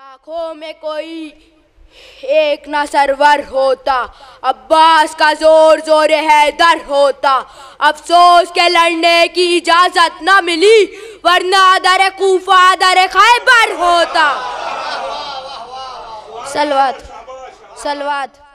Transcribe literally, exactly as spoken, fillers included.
आंखों में कोई एक ना सरवर होता, अब्बास का जोर जोर है दर होता। अफसोस के लड़ने की इजाजत न मिली, वरना दर कूफा दर खैबर होता। सलवात सलवात।